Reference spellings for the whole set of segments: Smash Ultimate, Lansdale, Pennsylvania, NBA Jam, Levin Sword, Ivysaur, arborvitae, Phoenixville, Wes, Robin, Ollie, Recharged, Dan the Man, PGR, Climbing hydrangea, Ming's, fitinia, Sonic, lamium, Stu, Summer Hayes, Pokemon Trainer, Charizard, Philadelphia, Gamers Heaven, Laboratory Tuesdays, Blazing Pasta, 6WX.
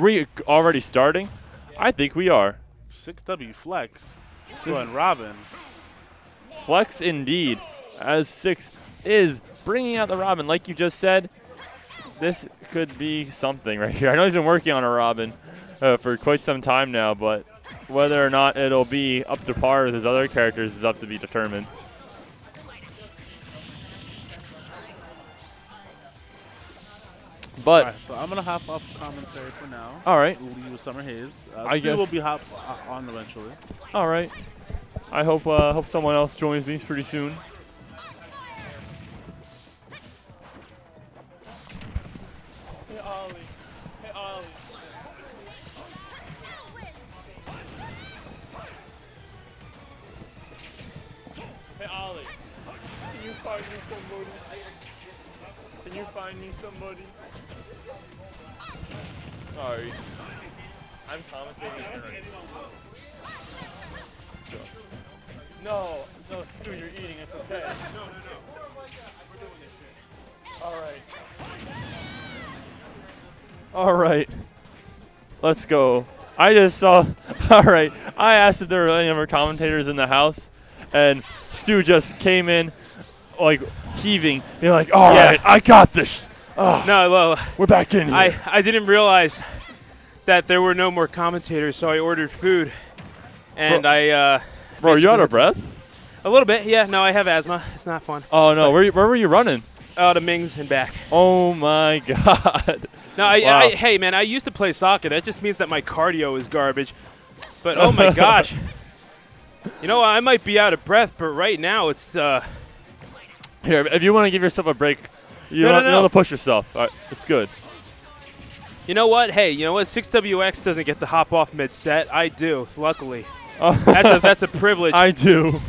Are we already starting? I think we are. 6W Flex. And Robin. Flex indeed, as 6 is bringing out the Robin. Like you just said, this could be something right here. I know he's been working on a Robin for quite some time now, but whether or not it'll be up to par with his other characters is up to be determined. But all right, so I'm gonna hop off commentary for now. All right. We'll leave with Summer Hayes. I guess we'll be hop on eventually. All right. I hope hope someone else joins me pretty soon. Hey Ollie. Hey Ollie. Hey Ollie. Can you find me somebody? Can you find me somebody? Sorry. I'm commentating. No, no, Stu, you're eating. It's okay. No, no, no. We're doing this here. All right. All right. Let's go. I just saw. All right. I asked if there were any other commentators in the house, and Stu just came in, like heaving. You're like, all right, I got this. Oh, no, well, we're back in here. I didn't realize that there were no more commentators, so I ordered food, and bro, Bro, are you out of breath? A little bit, yeah. No, I have asthma. It's not fun. Oh, no. Where were you running? To Ming's and back. Oh, my God. No, hey, man, I used to play soccer. That just means that my cardio is garbage. But, oh, my gosh. You know, I might be out of breath, but right now it's – Here, if you want to give yourself a break, you don't want to push yourself. All right, it's good. You know what? Hey, you know what? 6WX doesn't get to hop off mid-set. I do, luckily. That's a privilege. I do.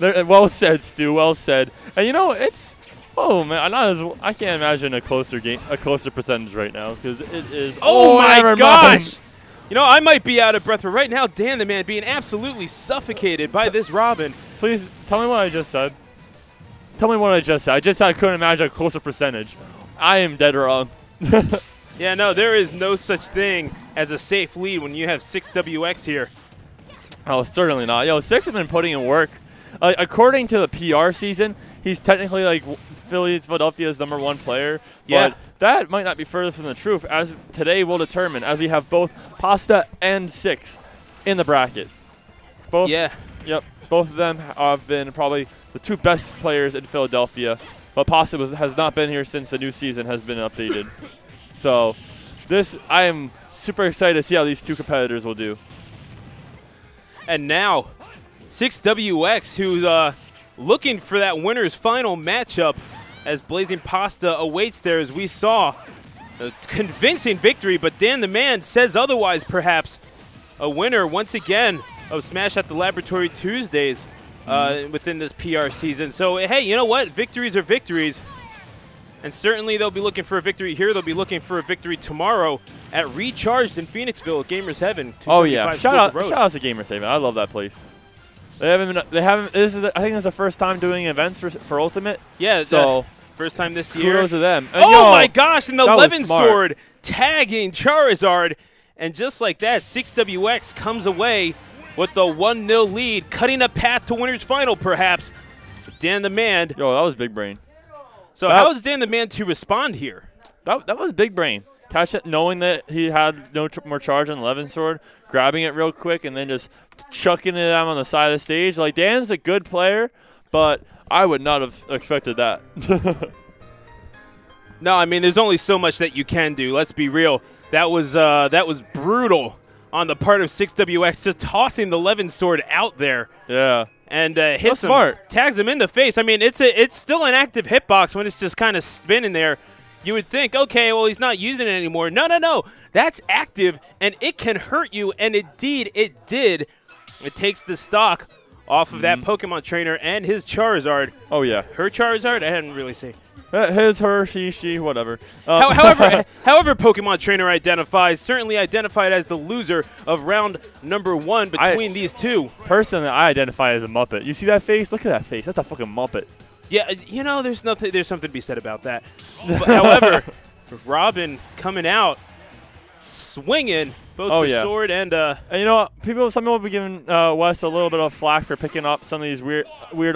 Well said, Stu. Well said. And you know, it's I can't imagine a closer game, a closer percentage right now because it is. Oh my gosh! You know, I might be out of breath, but right now, Dan the Man being absolutely suffocated by this Robin. Please tell me what I just said. Tell me what I just said. I just said I couldn't imagine a closer percentage. I am dead wrong. Yeah, no, there is no such thing as a safe lead when you have 6WX here. Oh, certainly not. Yo, 6 has been putting in work. According to the PR season, he's technically like Philadelphia's #1 player. Yeah. But that might not be further from the truth, as today will determine, as we have both Pasta and 6 in the bracket. Both. Yeah. Yep. Both of them have been probably the two best players in Philadelphia, but Pasta has not been here since the new season has been updated. So, I am super excited to see how these two competitors will do. And now, 6WX, who's looking for that winner's final matchup as Blazing Pasta awaits there, as we saw a convincing victory, but Dan the Man says otherwise, perhaps. A winner, once again, of Smash at the Laboratory Tuesdays within this PR season. So, hey, you know what? Victories are victories. And certainly they'll be looking for a victory here. They'll be looking for a victory tomorrow at Recharged in Phoenixville at Gamers Heaven. Oh yeah, shout out to Gamers Heaven. I love that place. They haven't. This is I think this is the first time doing events for Ultimate. Yeah, so first time this year. Kudos to them. And oh yo, my gosh! And the Levin Sword tagging Charizard, and just like that, 6WX comes away with the 1-0 lead, cutting a path to winner's final, perhaps. Dan the Man. Yo, that was big brain. So how is Dan the Man to respond here? That was big brain. Catch it, knowing that he had no more charge on Levin Sword, grabbing it real quick and then just chucking it out on the side of the stage. Like, Dan's a good player, but I would not have expected that. No, I mean, there's only so much that you can do. Let's be real. That was brutal on the part of 6WX, just tossing the Levin Sword out there. Yeah. And hits him, tags him in the face. I mean, it's still an active hitbox when it's just kind of spinning there. You would think, okay, well, he's not using it anymore. No, no, no. That's active, and it can hurt you, and indeed it did. It takes the stock off of that Pokemon Trainer and his Charizard. Oh, yeah. Her Charizard? I hadn't really seen. His, her, she, whatever. However Pokemon Trainer certainly identified as the loser of round #1 between these two. Personally, I identify as a Muppet. You see that face? Look at that face. That's a fucking Muppet. Yeah, you know, there's something to be said about that. But, however, Robin coming out swinging both the sword and you know, some people have been giving Wes a little bit of flack for picking up some of these weird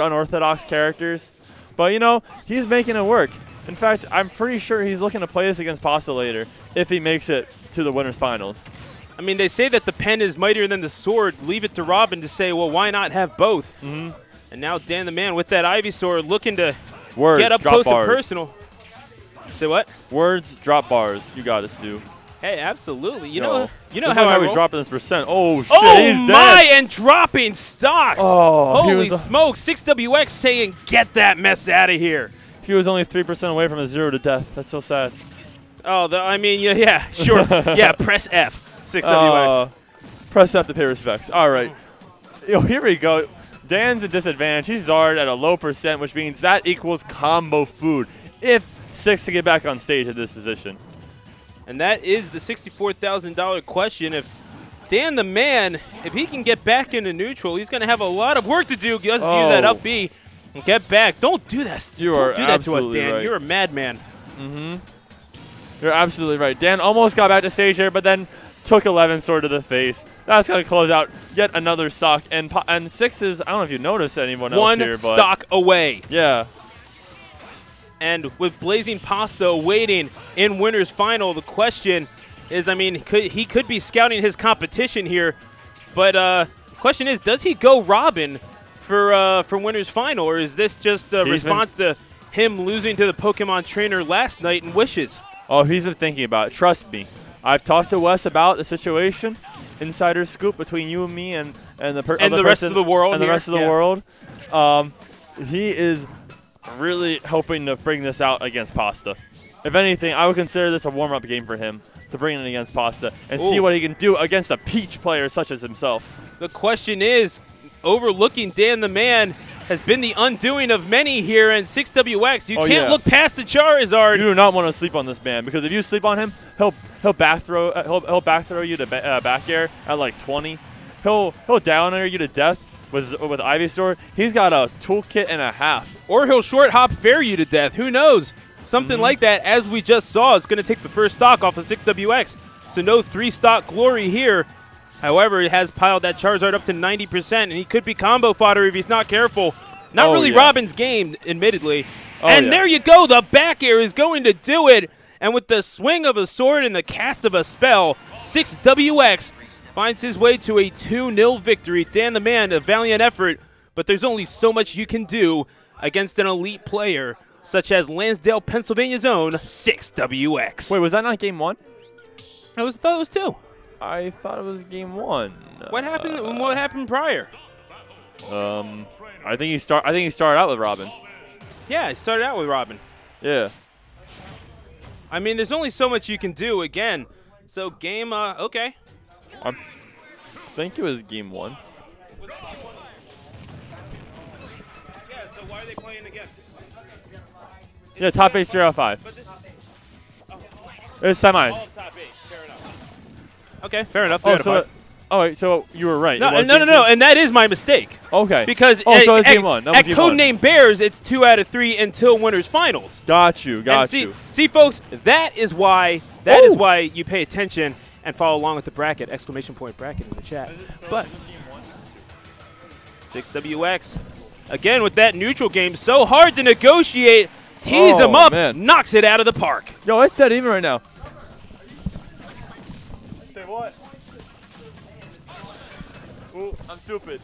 unorthodox characters, but you know, he's making it work. In fact, I'm pretty sure he's looking to play this against Pasta later if he makes it to the winners finals. I mean, they say that the pen is mightier than the sword. Leave it to Robin to say, well, why not have both? Mm-hmm. And now Dan the Man with that Ivysaur looking to get up close and personal. Say what? Words drop bars. You got us, Stu. Hey, absolutely. You know how I roll. He's dropping this percent. Oh shit! Oh my! And dropping stocks. Oh, holy smokes! 6WX saying, "Get that mess out of here." He was only 3% away from a zero to death. That's so sad. Oh, I mean, yeah, sure, yeah. Press F. 6WX. Press F to pay respects. All right. Yo, here we go. Dan's at disadvantage. He's Zard at a low percent, which means that equals combo food. If Six to get back on stage at this position. And that is the $64,000 question. If Dan the Man, if he can get back into neutral, he's going to have a lot of work to do. Just use that up B and get back. Don't do that. Don't do that to us, Dan. Right. You're a madman. Mm-hmm. You're absolutely right. Dan almost got back to stage here, but then took 11 sword to the face. That's going to close out yet another stock. And Six is, I don't know if you noticed anyone else here, but one stock away. Yeah. And with Blazing Pasta waiting in winner's final, the question is, I mean, he could be scouting his competition here, but the question is, does he go Robin for winner's final, or is this just a response to him losing to the Pokemon Trainer last night and wishes? Oh, he's been thinking about it. Trust me. I've talked to Wes about the situation, insider scoop between you and me and the rest of the world. He is really hoping to bring this out against Pasta. If anything, I would consider this a warm-up game for him to bring it against Pasta and see what he can do against a Peach player such as himself. The question is, overlooking Dan the Man has been the undoing of many here in 6WX. You can't look past the Charizard. You do not want to sleep on this man, because if you sleep on him, he'll back throw you to back air at like 20. He'll down air you to death with Ivysaur. He's got a toolkit and a half. Or he'll short hop fair you to death. Who knows? Something like that, as we just saw. It's going to take the first stock off of 6WX. So no three-stock glory here. However, he has piled that Charizard up to 90%, and he could be combo fodder if he's not careful. Not really Robin's game, admittedly. There you go. The back air is going to do it. And with the swing of a sword and the cast of a spell, 6WX finds his way to a 2-0 victory. Dan the Man, a valiant effort, but there's only so much you can do against an elite player such as Lansdale, Pennsylvania's own 6WX. Wait, was that not game one? I thought it was two. I thought it was game one. What happened? What happened prior? I think he started out with Robin. Yeah, he started out with Robin. Yeah. I mean, there's only so much you can do again. So game, okay. I think it was game one. Why are they playing again? Yeah, top 8, 0-5. It's semis. Okay, fair enough. So you were right. No, and that is my mistake. Okay. Because at Codename Bears, it's 2 out of 3 until winners finals. Got you, got you. See, folks, that is why you pay attention and follow along with the bracket, !bracket in the chat. But 6WX. Again, with that neutral game, so hard to negotiate. Tees him up, knocks it out of the park. Yo, it's dead even right now. Say what? Ooh, I'm stupid.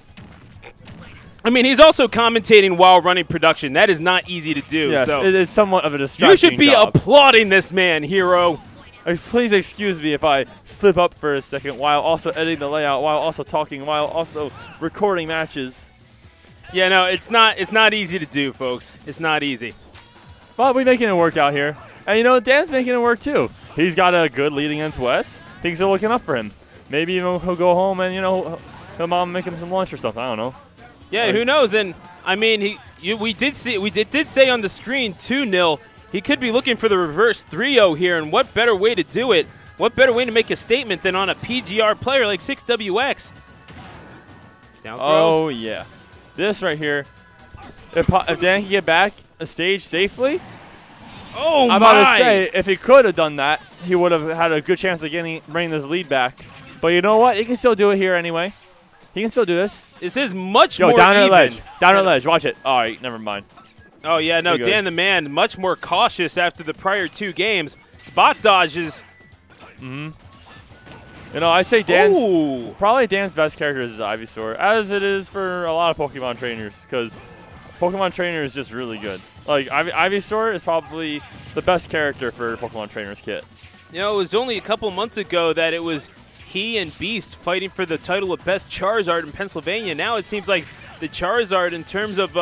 I mean, he's also commentating while running production. That is not easy to do. Yes, so it is somewhat of a distraction. You should be applauding this man, hero. Please excuse me if I slip up for a second while also editing the layout, while also talking, while also recording matches. Yeah, no, it's not easy to do, folks. It's not easy. But we're making it work out here. And you know, Dan's making it work too. He's got a good lead against Wes. Things are looking up for him. Maybe even he'll go home and, you know, his mom make him some lunch or something. I don't know. Yeah, who knows? And I mean, we did say on the screen 2-0. He could be looking for the reverse 3-0 here, and what better way to do it? What better way to make a statement than on a PGR player like 6WX? Down throw. Oh yeah. This right here, if Dan can get back a stage safely, Oh, I'm my. About to say, if he could have done that, he would have had a good chance of bringing this lead back. But you know what? He can still do it here anyway. He can still do this. This is much more even. Yo, down at ledge. Down at ledge. Watch it. All right, never mind. Oh, yeah, no, Dan the Man much more cautious after the prior two games. Spot dodges. Mm-hmm. You know, I'd say probably Dan's best character is Ivysaur, as it is for a lot of Pokemon trainers, because Pokemon Trainer is just really good. Like, Ivysaur is probably the best character for Pokemon Trainer's kit. You know, it was only a couple months ago that it was he and Beast fighting for the title of Best Charizard in Pennsylvania. Now it seems like the Charizard, in terms of...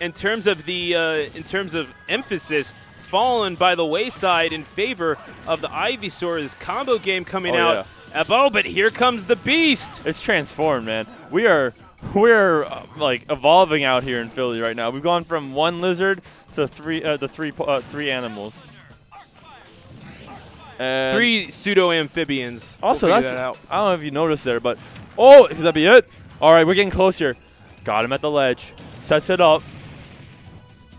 In terms of emphasis, fallen by the wayside in favor of the Ivysaur. This combo game coming out. Yeah. Oh, but here comes the beast. It's transformed, man. We're like evolving out here in Philly right now. We've gone from one lizard to three animals. And three pseudo amphibians. Also, that's I don't know if you noticed there, but oh, could that be it? All right, we're getting closer. Got him at the ledge. Sets it up.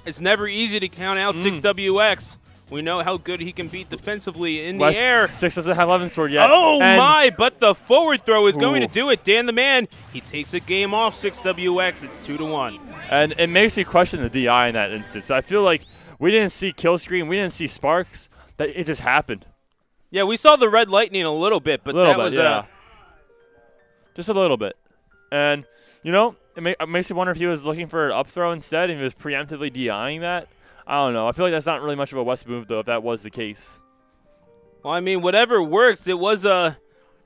It's never easy to count out 6WX. We know how good he can be defensively in the air. Six doesn't have Levin Sword yet. Oh, and my, but the forward throw is going to do it. Dan the Man, he takes a game off 6WX. It's 2-1. And it makes me question the DI in that instance. I feel like we didn't see kill screen. We didn't see sparks. That it just happened. Yeah, we saw the red lightning a little bit, but just a little bit. And, you know, it makes me wonder if he was looking for an up throw instead and he was preemptively DIing that. I don't know. I feel like that's not really much of a West move, though, if that was the case. Well, I mean, whatever works, it was a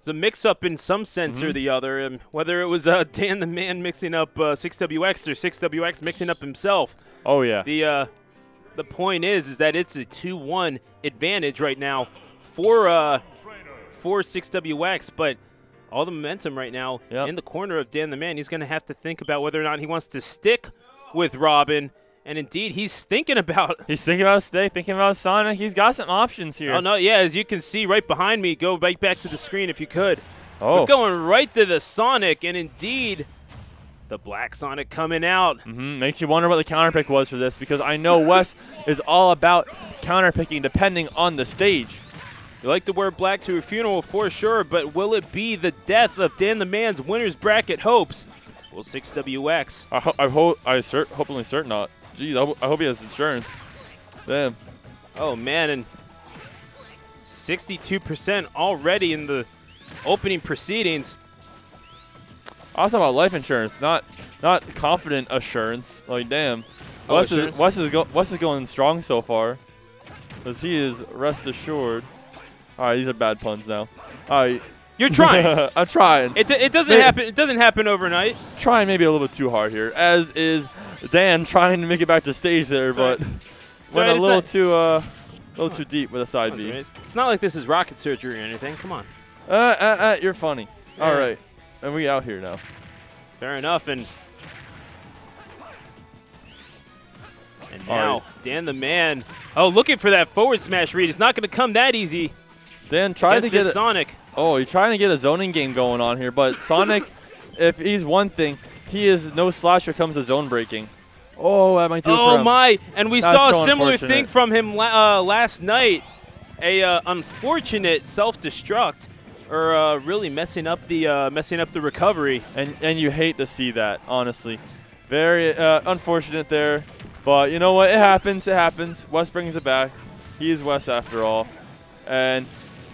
mix-up in some sense or the other. And whether it was Dan the Man mixing up 6WX or 6WX mixing up himself. Oh, yeah. The point is that it's a 2-1 advantage right now for 6WX, but... all the momentum right now in the corner of Dan the Man. He's going to have to think about whether or not he wants to stick with Robin. And indeed, he's thinking about it. He's thinking about Stay, thinking about Sonic. He's got some options here. Oh, no, yeah, as you can see right behind me, go right back to the screen if you could. Oh. We're going right to the Sonic, and indeed, the Black Sonic coming out. Makes you wonder what the counter pick was for this, because I know Wes is all about counter picking depending on the stage. You like to wear black to a funeral for sure, but will it be the death of Dan the Man's winner's bracket hopes? Will 6WX? I'm hopefully certain not. Jeez, I hope he has insurance. Damn. Oh, man, and 62% already in the opening proceedings. I was talking about life insurance, not confident assurance. Like, damn. Oh, Wes is going strong so far, because he is rest assured. All right, these are bad puns now. All right, you're trying. I'm trying. It doesn't happen. It doesn't happen overnight. Trying maybe a little bit too hard here, as is Dan trying to make it back to stage there, but went a little too deep with a side B. It's not like this is rocket surgery or anything. Come on. You're funny. Yeah. All right, and we out here now. Fair enough, and now Dan the Man. Oh, looking for that forward smash read. It's not going to come that easy. Dan tried to get Sonic. Oh, you're trying to get a zoning game going on here, but Sonic, if he's one thing, he is no slasher comes to zone breaking. Oh, that might do it for him. Oh my! And we saw a similar thing from him last night. A unfortunate self-destruct, or really messing up the recovery. And you hate to see that, honestly. Very unfortunate there, but you know what? It happens. It happens. Wes brings it back. He is Wes after all, and.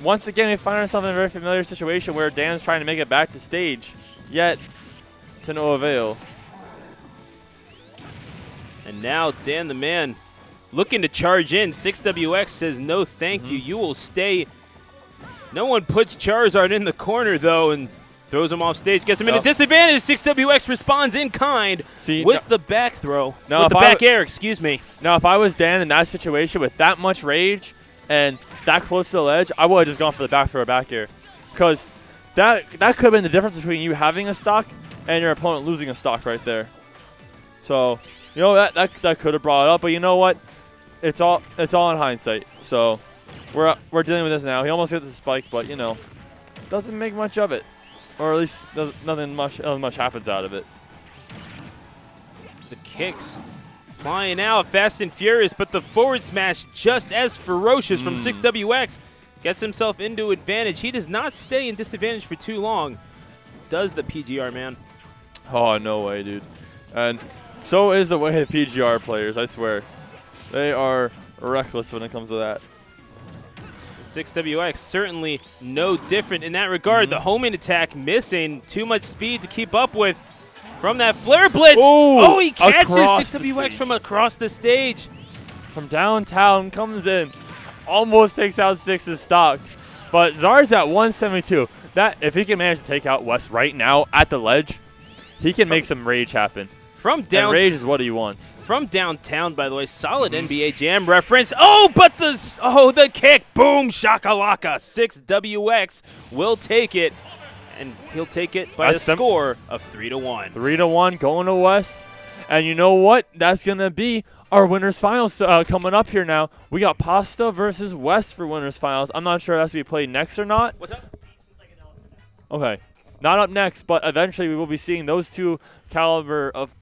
Once again, we find ourselves in a very familiar situation where Dan's trying to make it back to stage, yet to no avail. And now Dan the Man looking to charge in. 6WX says, no, thank you. You will stay. No one puts Charizard in the corner, though, and throws him off stage. Gets him in a disadvantage. 6WX responds in kind with the back throw. With the back air, excuse me. Now, if I was Dan in that situation with that much rage, and that close to the ledge, I would have just gone for the back throw back here. Because that could have been the difference between you having a stock and your opponent losing a stock right there. So, you know, that could have brought it up. But you know what? It's all in hindsight. So, we're dealing with this now. He almost hit the spike, but, you know, doesn't make much of it. Or at least nothing much happens out of it. The kicks Flying out fast and furious, but the forward smash just as ferocious from 6WX. Gets himself into advantage. He does not stay in disadvantage for too long. Does the PGR, man. Oh, no way, dude. And so is the way the PGR players, I swear. They are reckless when it comes to that. 6WX certainly no different in that regard. The homing attack missing. Too much speed to keep up with from that flare blitz. Ooh, oh, he catches 6WX from across the stage. From downtown, comes in. Almost takes out Six's stock, but Zar's at 172. That if he can manage to take out Wes right now at the ledge, he can make some rage happen. From down, rage is what he wants. From downtown, by the way, solid NBA Jam reference. Oh, but the kick! Boom, shakalaka. 6WX will take it, and he'll take it by a score of 3-1. 3-1 going to Wes, and you know what? That's gonna be our winners finals coming up here now. We got Pasta versus West for winners finals. I'm not sure if that's to be played next or not. What's up? Okay. Not up next, but eventually we will be seeing those two caliber of